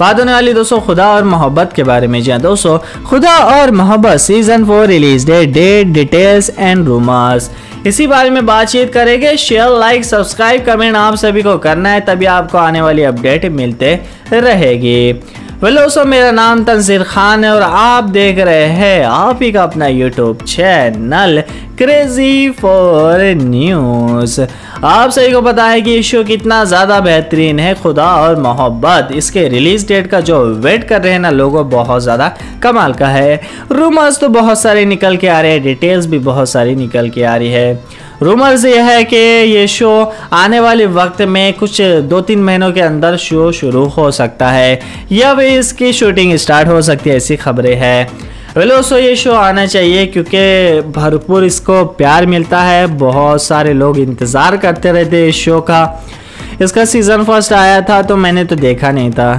बात होने वाली दोस्तों खुदा और मोहब्बत के बारे में। जी हाँ दोस्तों, खुदा और Mohabbat season 4 release date, details and rumours, इसी बारे में बातचीत करेंगे। शेयर, लाइक, सब्सक्राइब, कमेंट आप सभी को करना है, तभी आपको आने वाली अपडेट मिलते रहेगी। हेलो दोस्तों, मेरा नाम तंजीर खान है और आप देख रहे हैं आप ही का अपना YouTube channel crazy for news. आप सभी को पता है कि ये शो कितना ज़्यादा बेहतरीन है, खुदा और मोहब्बत। इसके रिलीज़ डेट का जो वेट कर रहे हैं ना लोगों, बहुत ज़्यादा कमाल का है। रूमर्स तो बहुत सारे निकल के आ रहे हैं, डिटेल्स भी बहुत सारी निकल के आ रही है। रूमर्स ये है कि ये शो आने वाले वक्त में कुछ 2-3 महीनों के अंदर शो शुरू हो सकता है या भी इसकी शूटिंग स्टार्ट हो सकती है, ऐसी खबरें हैं। वेलो दोस्तों, ये शो आना चाहिए क्योंकि भरपूर इसको प्यार मिलता है, बहुत सारे लोग इंतज़ार करते रहते हैं इस शो का। इसका सीज़न 1 आया था तो मैंने तो देखा नहीं था,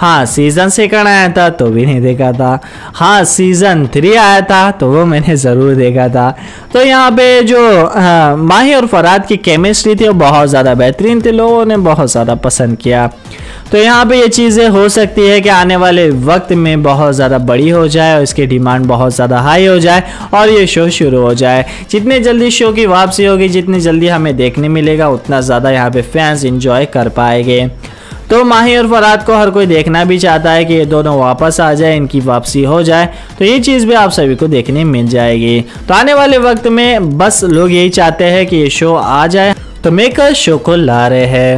हाँ सीज़न 2 आया था तो भी नहीं देखा था, हाँ सीज़न 3 आया था तो वो मैंने ज़रूर देखा था। तो यहाँ पे जो माही और फरहाद की केमिस्ट्री थी वो बहुत ज़्यादा बेहतरीन थी, लोगों ने बहुत ज़्यादा पसंद किया। तो यहाँ पे ये चीज़ें हो सकती है कि आने वाले वक्त में बहुत ज़्यादा बड़ी हो जाए और इसकी डिमांड बहुत ज़्यादा हाई हो जाए और ये शो शुरू हो जाए। जितने जल्दी शो की वापसी होगी, जितनी जल्दी हमें देखने मिलेगा, उतना ज़्यादा यहाँ पे फैंस इंजॉय कर पाएंगे। तो माही और फरहाद को हर कोई देखना भी चाहता है कि ये दोनों वापस आ जाए, इनकी वापसी हो जाए, तो ये चीज़ भी आप सभी को देखने मिल जाएगी। तो आने वाले वक्त में बस लोग यही चाहते हैं कि ये शो आ जाए, तो मेकर शो को ला रहे हैं।